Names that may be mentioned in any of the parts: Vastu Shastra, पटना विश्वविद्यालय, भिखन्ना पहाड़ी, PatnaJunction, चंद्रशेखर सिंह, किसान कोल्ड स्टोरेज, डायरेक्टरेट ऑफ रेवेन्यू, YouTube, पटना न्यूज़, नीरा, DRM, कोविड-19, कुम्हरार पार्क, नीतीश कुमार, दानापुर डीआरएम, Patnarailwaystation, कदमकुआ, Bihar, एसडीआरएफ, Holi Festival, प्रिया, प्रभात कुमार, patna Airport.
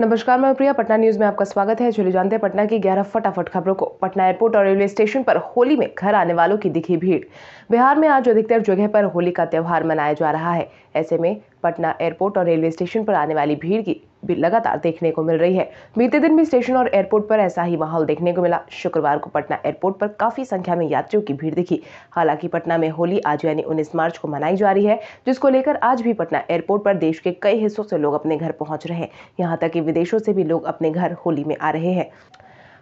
नमस्कार, मैं प्रिया, पटना न्यूज़ में आपका स्वागत है। चलिए जानते हैं पटना की 11 फटाफट खबरों को। पटना एयरपोर्ट और रेलवे स्टेशन पर होली में घर आने वालों की दिखी भीड़। बिहार में आज अधिकतर जगह पर होली का त्यौहार मनाया जा रहा है। ऐसे में पटना एयरपोर्ट और रेलवे स्टेशन पर आने वाली भीड़ की लगातार देखने को मिल रही है। बीते दिन भी स्टेशन और एयरपोर्ट पर ऐसा ही माहौल देखने को मिला। शुक्रवार को पटना एयरपोर्ट पर काफी संख्या में यात्रियों की भीड़ दिखी। हालांकि पटना में होली आज यानी 19 मार्च को मनाई जा रही है, जिसको लेकर आज भी पटना एयरपोर्ट पर देश के कई हिस्सों से लोग अपने घर पहुंच रहे हैं। यहाँ तक कि विदेशों से भी लोग अपने घर होली में आ रहे हैं।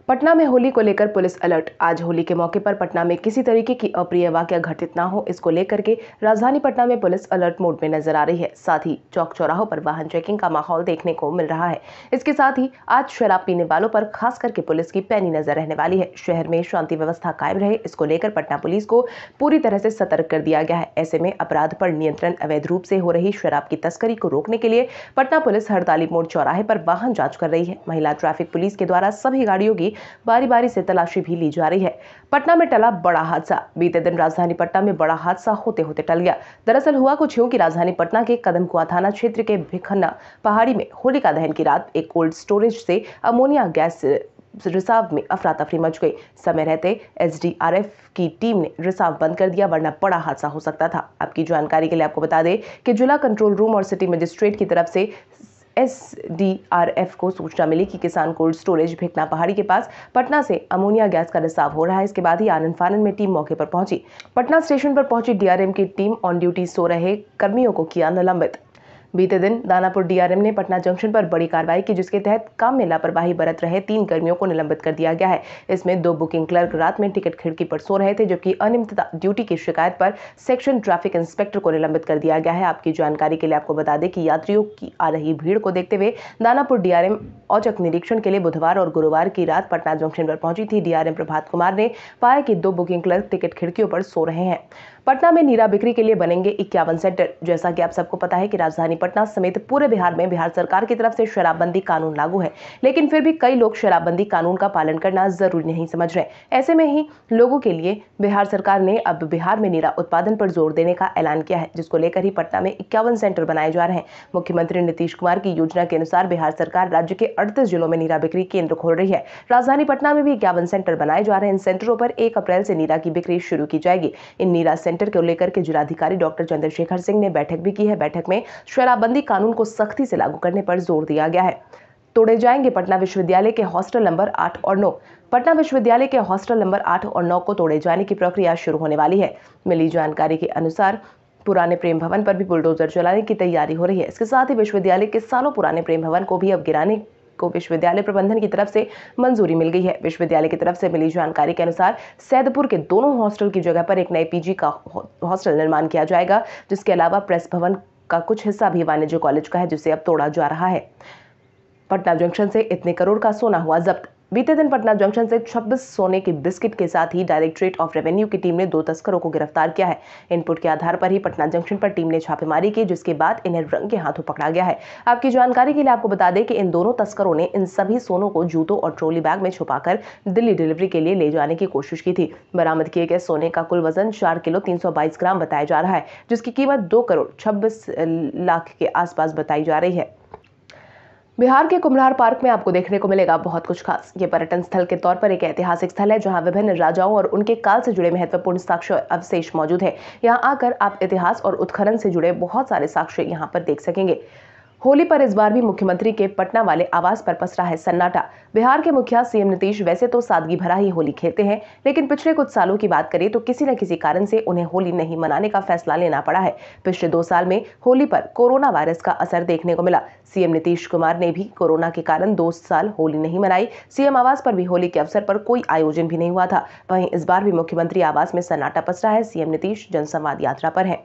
पटना में होली को लेकर पुलिस अलर्ट। आज होली के मौके पर पटना में किसी तरीके की अप्रिय वाकया घटित न हो, इसको लेकर के राजधानी पटना में पुलिस अलर्ट मोड में नजर आ रही है। साथ ही चौक चौराहों पर वाहन चेकिंग का माहौल देखने को मिल रहा है। इसके साथ ही आज शराब पीने वालों पर खास करके पुलिस की पैनी नजर रहने वाली है। शहर में शांति व्यवस्था कायम रहे, इसको लेकर पटना पुलिस को पूरी तरह से सतर्क कर दिया गया है। ऐसे में अपराध पर नियंत्रण, अवैध रूप से हो रही शराब की तस्करी को रोकने के लिए पटना पुलिस हड़ताली मोड़ चौराहे पर वाहन जाँच कर रही है। महिला ट्रैफिक पुलिस के द्वारा सभी गाड़ियों की बारी बारी से तलाशी भी ली जा रही है। पटना में टला बड़ा हादसा। बीते दिन राजधानी पटना में बड़ा हादसा होते होते टल गया। दरअसल हुआ कुछ यूं कि राजधानी पटना के कदमकुआ थाना क्षेत्र के भिखन्ना पहाड़ी में होलिका दहन की रात एक कोल्ड स्टोरेज से अमोनिया गैस रिसाव में अफरा तफरी मच गई। समय रहते एसडीआरएफ की टीम ने रिसाव बंद कर दिया, वरना बड़ा हादसा हो सकता था। आपकी जानकारी के लिए आपको बता दें कि जिला कंट्रोल रूम और सिटी मजिस्ट्रेट की तरफ से एसडीआरएफ को सूचना मिली कि किसान कोल्ड स्टोरेज भिखना पहाड़ी के पास पटना से अमोनिया गैस का रिसाव हो रहा है। इसके बाद ही आनन फानन में टीम मौके पर पहुंची। पटना स्टेशन पर पहुंची डीआरएम की टीम ऑन ड्यूटी सो रहे कर्मियों को किया निलंबित। बीते दिन दानापुर डीआरएम ने पटना जंक्शन पर बड़ी कार्रवाई की, जिसके तहत काम में लापरवाही बरत रहे 3 कर्मियों को निलंबित कर दिया गया है। इसमें 2 बुकिंग क्लर्क रात में टिकट खिड़की पर सो रहे थे, जबकि अनियमितता ड्यूटी की शिकायत पर सेक्शन ट्रैफिक इंस्पेक्टर को निलंबित कर दिया गया है। आपकी जानकारी के लिए आपको बता दें कि यात्रियों की आ रही भीड़ को देखते हुए दानापुर डीआरएम औचक निरीक्षण के लिए बुधवार और गुरुवार की रात पटना जंक्शन पर पहुंची थी। डीआरएम प्रभात कुमार ने पाया कि 2 बुकिंग क्लर्क टिकट खिड़कियों पर सो रहे हैं। पटना में नीरा बिक्री के लिए बनेंगे 51 सेंटर। जैसा कि आप सबको पता है कि राजधानी पटना समेत पूरे बिहार में बिहार सरकार की तरफ से शराबबंदी कानून लागू है, लेकिन फिर भी कई लोग शराबबंदी कानून का पालन करना जरूरी नहीं समझ रहे। ऐसे में ही लोगों के लिए बिहार सरकार ने अब बिहार में नीरा उत्पादन पर जोर देने का ऐलान किया है, जिसको लेकर ही पटना में 51 सेंटर बनाए जा रहे हैं। मुख्यमंत्री नीतीश कुमार की योजना के अनुसार बिहार सरकार राज्य के 38 जिलों में नीरा बिक्री केंद्र खोल रही है। राजधानी पटना में भी 51 सेंटर बनाए जा रहे हैं। इन सेंटरों पर 1 अप्रैल से नीरा की बिक्री शुरू की जाएगी। इन नीरा सेंटर को लेकर के जिलाधिकारी डॉक्टर चंद्रशेखर सिंह ने बैठक भी की है। बैठक में शराबबंदी कानून को सख्ती से लागू करने पर जोर दिया गया है। तोड़े जाएंगे पटना विश्वविद्यालय के हॉस्टल नंबर 8 और 9। पटना विश्वविद्यालय के हॉस्टल नंबर 8 और 9 को तोड़े जाने की प्रक्रिया शुरू होने वाली है। मिली जानकारी के अनुसार पुराने प्रेम भवन पर भी बुलडोजर चलाने की तैयारी हो रही है। इसके साथ ही विश्वविद्यालय के सालों पुराने प्रेम भवन को भी अब गिराने को विश्वविद्यालय प्रबंधन की तरफ से मंजूरी मिल गई है। विश्वविद्यालय की तरफ से मिली जानकारी के अनुसार सैदपुर के दोनों हॉस्टल की जगह पर एक नए पीजी का हॉस्टल निर्माण किया जाएगा, जिसके अलावा प्रेस भवन का कुछ हिस्सा भी वाणिज्य कॉलेज का है, जिसे अब तोड़ा जा रहा है। पटना जंक्शन से इतने करोड़ का सोना हुआ जब्त। बीते दिन पटना जंक्शन से 26 सोने के बिस्किट के साथ ही डायरेक्टरेट ऑफ रेवेन्यू की टीम ने 2 तस्करों को गिरफ्तार किया है। इनपुट के आधार पर ही पटना जंक्शन पर टीम ने छापेमारी की, जिसके बाद इन्हें रंगे हाथों पकड़ा गया है। आपकी जानकारी के लिए आपको बता दें कि इन दोनों तस्करों ने इन सभी सोनों को जूतों और ट्रॉली बैग में छुपाकर दिल्ली डिलीवरी के लिए ले जाने की कोशिश की थी। बरामद किए गए सोने का कुल वजन 4 किलो 322 ग्राम बताया जा रहा है, जिसकी कीमत 2 करोड़ 26 लाख के आसपास बताई जा रही है। बिहार के कुम्हरार पार्क में आपको देखने को मिलेगा बहुत कुछ खास। ये पर्यटन स्थल के तौर पर एक ऐतिहासिक स्थल है, जहां विभिन्न राजाओं और उनके काल से जुड़े महत्वपूर्ण साक्ष्य और अवशेष मौजूद है। यहां आकर आप इतिहास और उत्खनन से जुड़े बहुत सारे साक्ष्य यहां पर देख सकेंगे। होली पर इस बार भी मुख्यमंत्री के पटना वाले आवास पर पसरा है सन्नाटा। बिहार के मुखिया सीएम नीतीश वैसे तो सादगी भरा ही होली खेलते हैं, लेकिन पिछले कुछ सालों की बात करें तो किसी न किसी कारण से उन्हें होली नहीं मनाने का फैसला लेना पड़ा है। पिछले 2 साल में होली पर कोरोना वायरस का असर देखने को मिला। सीएम नीतीश कुमार ने भी कोरोना के कारण 2 साल होली नहीं मनाई। सीएम आवास पर भी होली के अवसर पर कोई आयोजन भी नहीं हुआ था। वहीं इस बार भी मुख्यमंत्री आवास में सन्नाटा पसरा है। सीएम नीतीश जनसंवाद यात्रा पर है।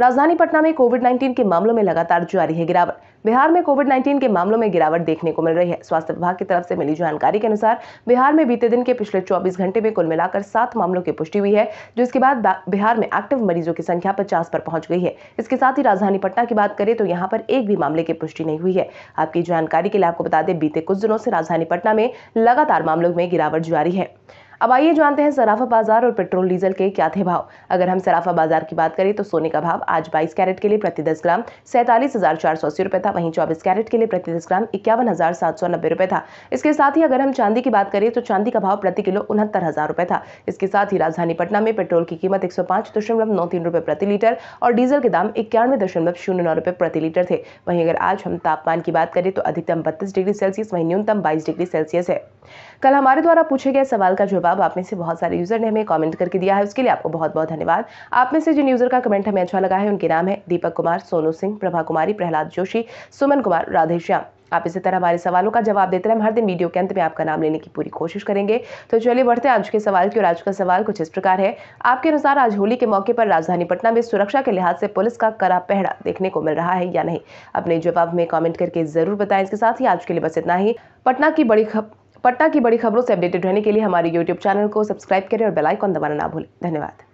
राजधानी पटना में कोविड-19 के मामलों में लगातार जारी है गिरावट। बिहार में कोविड-19 के मामलों में गिरावट देखने को मिल रही है। स्वास्थ्य विभाग की तरफ से मिली जानकारी के अनुसार बिहार में बीते दिन के पिछले 24 घंटे में कुल मिलाकर 7 मामलों की पुष्टि हुई है, जिसके बाद बिहार में एक्टिव मरीजों की संख्या 50 पर पहुंच गई है। इसके साथ ही राजधानी पटना की बात करें तो यहाँ पर एक भी मामले की पुष्टि नहीं हुई है। आपकी जानकारी के लिए आपको बता दें बीते कुछ दिनों से राजधानी पटना में लगातार मामलों में गिरावट जारी है। अब आइए जानते हैं सराफा बाजार और पेट्रोल डीजल के क्या थे भाव। अगर हम सराफा बाजार की बात करें तो सोने का भाव आज 22 कैरेट के लिए प्रति 10 ग्राम 47,480 रुपए था, वहीं 24 कैरेट के लिए प्रति 10 ग्राम 51,790 रुपए था। इसके साथ ही अगर हम चांदी की बात करें तो चांदी का भाव प्रति किलो 69,000 रुपए था। इसके साथ ही राजधानी पटना में पेट्रोल की कीमत 105.93 रुपए प्रति लीटर और डीजल के दाम 91.09 रुपए प्रति लीटर थे। वहीं अगर आज हम तापमान की बात करें तो अधिकतम 32 डिग्री सेल्सियस वहीं न्यूनतम 22 डिग्री सेल्सियस है। कल हमारे द्वारा पूछे गए सवाल का जवाब आप में से बहुत सारे यूजर ने हमें कमेंट करके दिया है, उसके लिए आपको बहुत बहुत धन्यवाद। आप में से जिन यूजर का कमेंट हमें अच्छा लगा है उनके नाम है दीपक कुमार, सोनू सिंह, प्रभा कुमारी, प्रहलाद जोशी, सुमन कुमार, राधेश्याम। आप इसी तरह हमारे सवालों का जवाब देते रहें। हर दिन वीडियो के अंत में आपका नाम लेने की पूरी कोशिश करेंगे। तो चलिए बढ़ते हैं आज के सवाल की, और आज का सवाल कुछ इस प्रकार है। आपके अनुसार आज होली के मौके पर राजधानी पटना में सुरक्षा के लिहाज से पुलिस का कड़ा पहरा देखने को मिल रहा है या नहीं? अपने जवाब में कॉमेंट करके जरूर बताएं। इसके साथ ही आज के लिए बस इतना ही। पटना की बड़ी खबरों से अपडेटेड रहने के लिए हमारे YouTube चैनल को सब्सक्राइब करें और बेल आइकन दबाना ना भूलें। धन्यवाद।